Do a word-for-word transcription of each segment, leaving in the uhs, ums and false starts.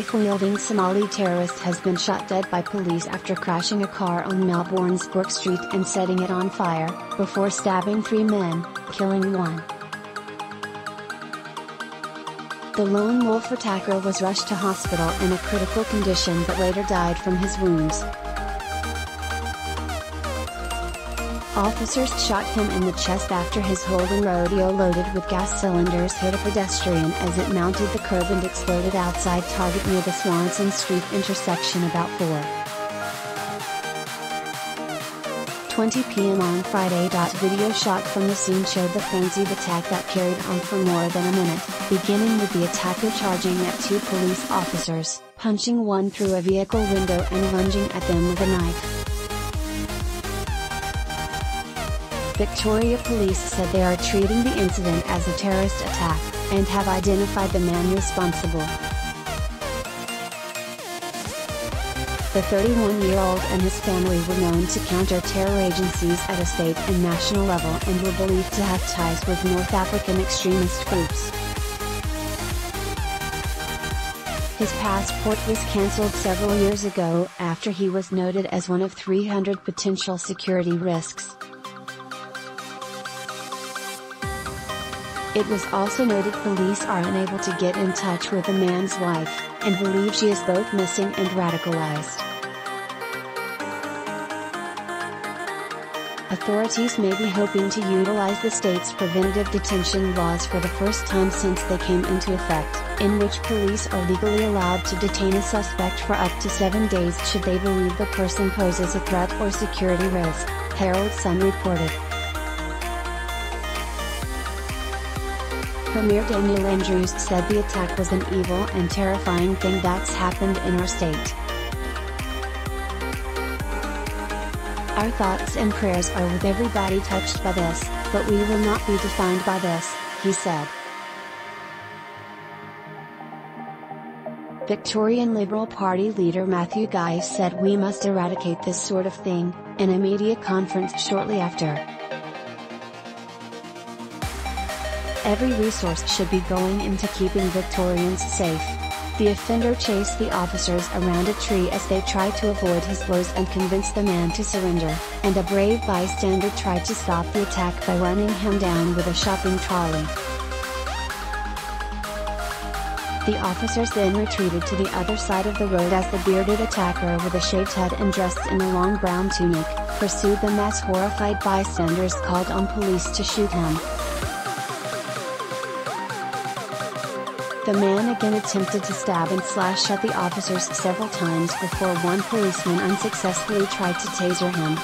Michael Milding Somali terrorist has been shot dead by police after crashing a car on Melbourne's Brook Street and setting it on fire, before stabbing three men, killing one. The lone wolf attacker was rushed to hospital in a critical condition but later died from his wounds. Officers shot him in the chest after his Holden Rodeo loaded with gas cylinders hit a pedestrian as it mounted the curb and exploded outside Target near the Swanson Street intersection about four twenty p m on Friday. Video shot from the scene showed the frenzied attack that carried on for more than a minute, beginning with the attacker charging at two police officers, punching one through a vehicle window and lunging at them with a knife. Victoria Police said they are treating the incident as a terrorist attack, and have identified the man responsible. The thirty-one-year-old and his family were known to counter-terror agencies at a state and national level and were believed to have ties with North African extremist groups. His passport was cancelled several years ago after he was noted as one of three hundred potential security risks. It was also noted police are unable to get in touch with the man's wife, and believe she is both missing and radicalized. Authorities may be hoping to utilize the state's preventive detention laws for the first time since they came into effect, in which police are legally allowed to detain a suspect for up to seven days should they believe the person poses a threat or security risk, Herald Sun reported. Premier Daniel Andrews said the attack was an evil and terrifying thing that's happened in our state. Our thoughts and prayers are with everybody touched by this, but we will not be defined by this, he said. Victorian Liberal Party leader Matthew Guy said we must eradicate this sort of thing, in a media conference shortly after. Every resource should be going into keeping Victorians safe. The offender chased the officers around a tree as they tried to avoid his blows and convinced the man to surrender, and a brave bystander tried to stop the attack by running him down with a shopping trolley. The officers then retreated to the other side of the road as the bearded attacker with a shaved head and dressed in a long brown tunic, pursued them as horrified bystanders called on police to shoot him. The man again attempted to stab and slash at the officers several times before one policeman unsuccessfully tried to taser him.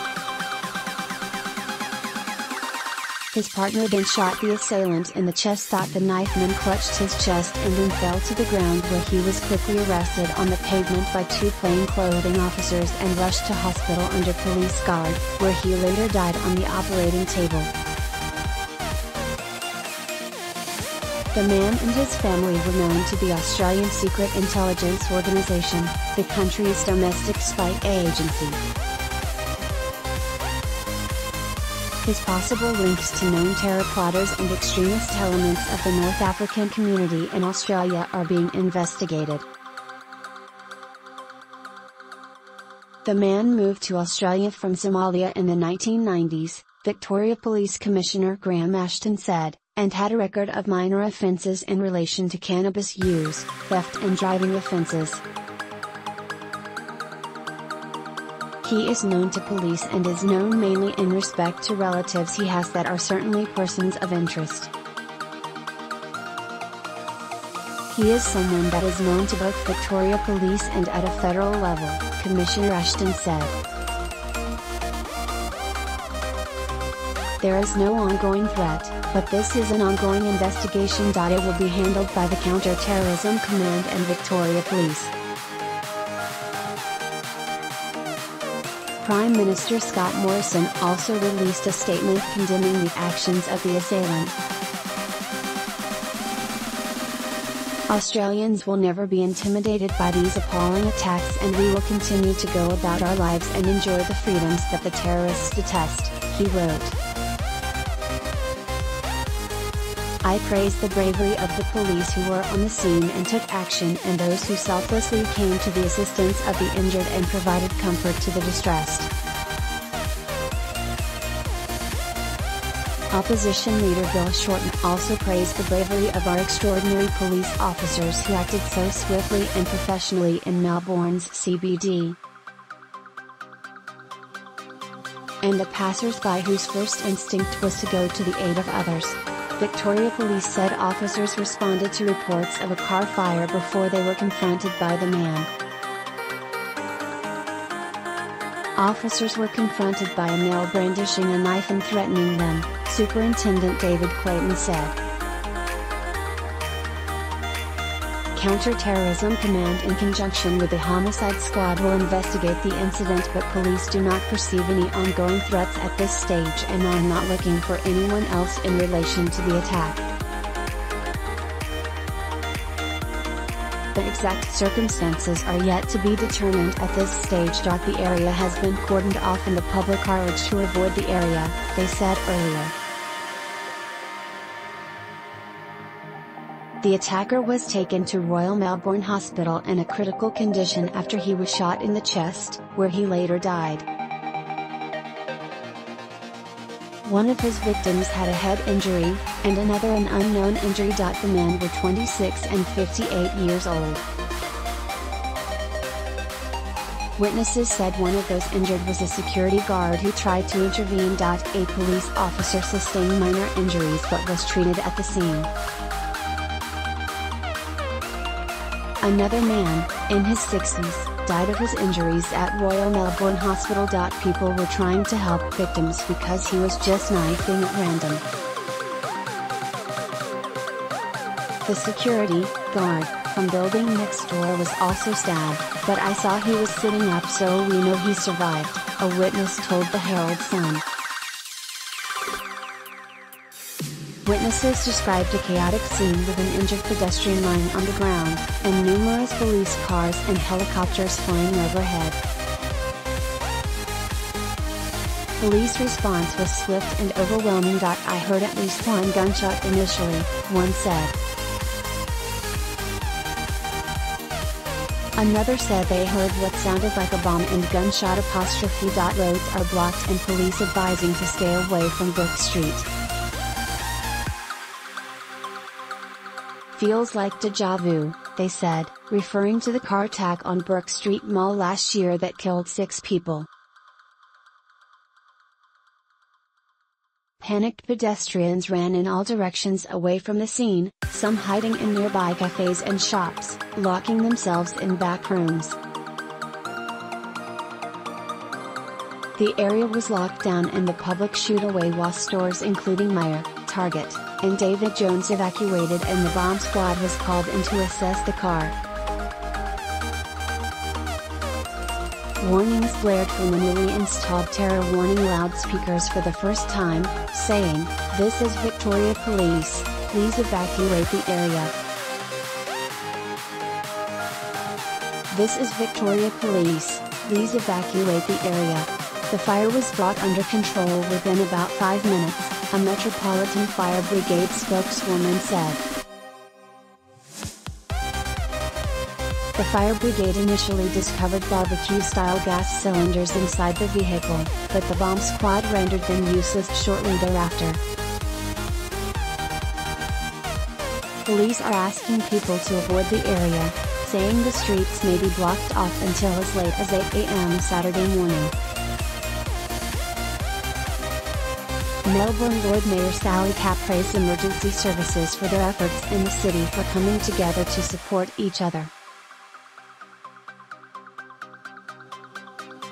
His partner then shot the assailant in the chest. The knife man clutched his chest and then fell to the ground where he was quickly arrested on the pavement by two plainclothing officers and rushed to hospital under police guard, where he later died on the operating table. The man and his family were known to the Australian Secret Intelligence Organisation, the country's domestic spy agency. His possible links to known terror plotters and extremist elements of the North African community in Australia are being investigated. The man moved to Australia from Somalia in the nineteen nineties, Victoria Police Commissioner Graham Ashton said, and had a record of minor offences in relation to cannabis use, theft and driving offences. He is known to police and is known mainly in respect to relatives he has that are certainly persons of interest. He is someone that is known to both Victoria Police and at a federal level, Commissioner Ashton said. There is no ongoing threat, but this is an ongoing investigation. It will be handled by the Counter-Terrorism Command and Victoria Police. Prime Minister Scott Morrison also released a statement condemning the actions of the assailant. Australians will never be intimidated by these appalling attacks, and we will continue to go about our lives and enjoy the freedoms that the terrorists detest, he wrote. I praise the bravery of the police who were on the scene and took action, and those who selflessly came to the assistance of the injured and provided comfort to the distressed. Opposition leader Bill Shorten also praised the bravery of our extraordinary police officers who acted so swiftly and professionally in Melbourne's C B D. And the passers-by whose first instinct was to go to the aid of others. Victoria Police said officers responded to reports of a car fire before they were confronted by the man. Officers were confronted by a male brandishing a knife and threatening them, Superintendent David Clayton said. Counter-Terrorism Command, in conjunction with the Homicide Squad, will investigate the incident, but police do not perceive any ongoing threats at this stage and are not looking for anyone else in relation to the attack. The exact circumstances are yet to be determined at this stage. The area has been cordoned off and the public are urged to avoid the area, they said earlier. The attacker was taken to Royal Melbourne Hospital in a critical condition after he was shot in the chest, where he later died. One of his victims had a head injury, and another an unknown injury. The men were twenty-six and fifty-eight years old. Witnesses said one of those injured was a security guard who tried to intervene. A police officer sustained minor injuries but was treated at the scene. Another man, in his sixties, died of his injuries at Royal Melbourne Hospital. People were trying to help victims because he was just knifing at random. The security guard from building next door was also stabbed, but I saw he was sitting up, so we know he survived, a witness told the Herald Sun. Witnesses described a chaotic scene with an injured pedestrian lying on the ground, and numerous police cars and helicopters flying overhead. Police response was swift and overwhelming. I heard at least one gunshot initially, one said. Another said they heard what sounded like a bomb and gunshot apostrophe. Roads are blocked and police advising to stay away from Brook Street. Feels like deja vu, they said, referring to the car attack on Brook Street Mall last year that killed six people. Panicked pedestrians ran in all directions away from the scene, some hiding in nearby cafes and shops, locking themselves in back rooms. The area was locked down and the public shooed away while stores including Meijer, Target, and David Jones evacuated, and the bomb squad was called in to assess the car. Warnings blared from the newly installed terror warning loudspeakers for the first time, saying, "This is Victoria Police, please evacuate the area. This is Victoria Police, please evacuate the area." The fire was brought under control within about five minutes, a Metropolitan Fire Brigade spokeswoman said. The Fire Brigade initially discovered barbecue-style gas cylinders inside the vehicle, but the bomb squad rendered them useless shortly thereafter. Police are asking people to avoid the area, saying the streets may be blocked off until as late as eight A M Saturday morning. Melbourne Lord Mayor Sally Capp praised emergency services for their efforts in the city for coming together to support each other.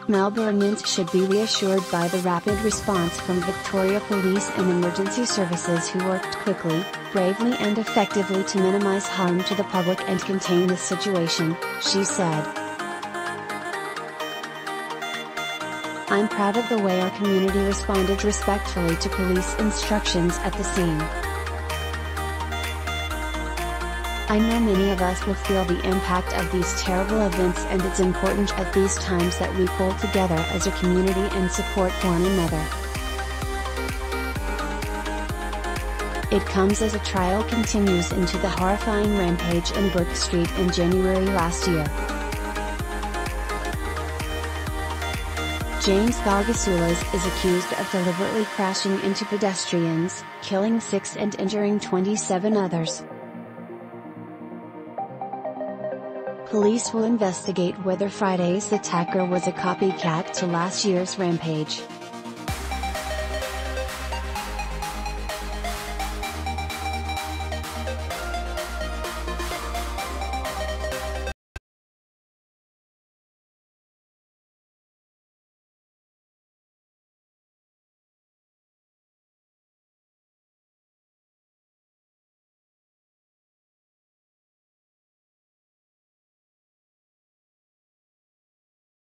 Melbournians should be reassured by the rapid response from Victoria Police and emergency services, who worked quickly, bravely and effectively to minimise harm to the public and contain the situation, she said. I'm proud of the way our community responded respectfully to police instructions at the scene. I know many of us will feel the impact of these terrible events, and it's important at these times that we pull together as a community and support one another. It comes as a trial continues into the horrifying rampage in Brook Street in January last year. James Gargasulas is accused of deliberately crashing into pedestrians, killing six and injuring twenty-seven others. Police will investigate whether Friday's attacker was a copycat to last year's rampage.